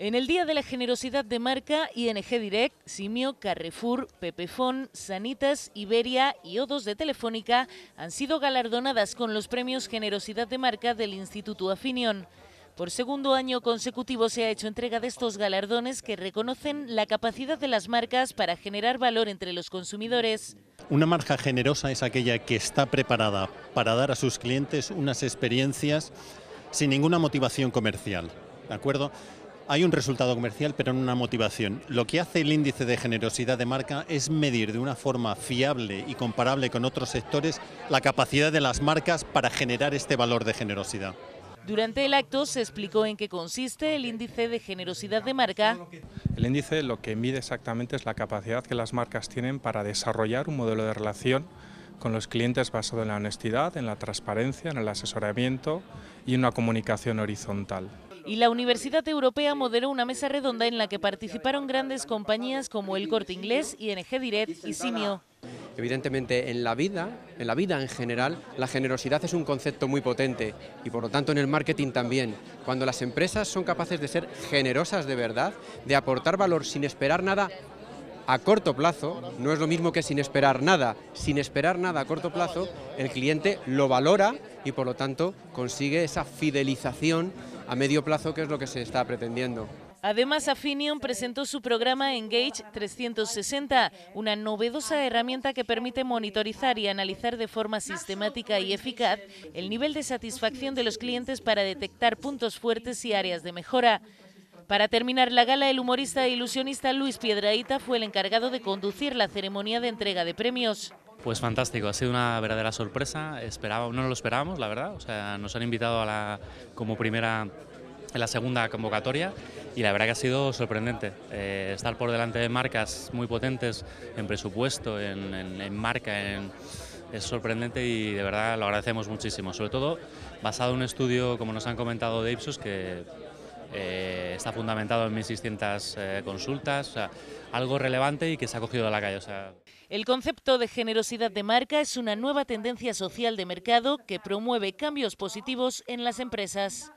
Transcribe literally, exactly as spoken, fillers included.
En el Día de la Generosidad de Marca, I N G Direct, Simyo, Carrefour, Pepephone, Sanitas, Iberia y O dos de Telefónica han sido galardonadas con los premios Generosidad de Marca del Instituto Affinion. Por segundo año consecutivo se ha hecho entrega de estos galardones que reconocen la capacidad de las marcas para generar valor entre los consumidores. Una marca generosa es aquella que está preparada para dar a sus clientes unas experiencias sin ninguna motivación comercial, ¿de acuerdo? Hay un resultado comercial, pero no una motivación. Lo que hace el índice de generosidad de marca es medir de una forma fiable y comparable con otros sectores la capacidad de las marcas para generar este valor de generosidad. Durante el acto se explicó en qué consiste el índice de generosidad de marca. El índice lo que mide exactamente es la capacidad que las marcas tienen para desarrollar un modelo de relación con los clientes basado en la honestidad, en la transparencia, en el asesoramiento y en una comunicación horizontal. Y la Universidad Europea moderó una mesa redonda en la que participaron grandes compañías como El Corte Inglés, I N G Direct y Simyo. Evidentemente, en la vida, en la vida en general, la generosidad es un concepto muy potente y por lo tanto en el marketing también. Cuando las empresas son capaces de ser generosas de verdad, de aportar valor sin esperar nada a corto plazo, no es lo mismo que sin esperar nada. Sin esperar nada a corto plazo, el cliente lo valora y por lo tanto consigue esa fidelización a medio plazo, que es lo que se está pretendiendo. Además, Affinion presentó su programa Engage trescientos sesenta, una novedosa herramienta que permite monitorizar y analizar de forma sistemática y eficaz el nivel de satisfacción de los clientes para detectar puntos fuertes y áreas de mejora. Para terminar la gala, el humorista e ilusionista Luis Piedrahíta fue el encargado de conducir la ceremonia de entrega de premios. Pues fantástico, ha sido una verdadera sorpresa, esperaba, no lo esperábamos, la verdad, o sea, nos han invitado a la, como primera, en la segunda convocatoria y la verdad que ha sido sorprendente, eh, estar por delante de marcas muy potentes en presupuesto, en, en, en marca, en, es sorprendente y de verdad lo agradecemos muchísimo, sobre todo basado en un estudio, como nos han comentado, de Ipsos, que eh, está fundamentado en mil seiscientas eh, consultas, o sea, algo relevante y que se ha cogido de la calle, o sea... El concepto de generosidad de marca es una nueva tendencia social de mercado que promueve cambios positivos en las empresas.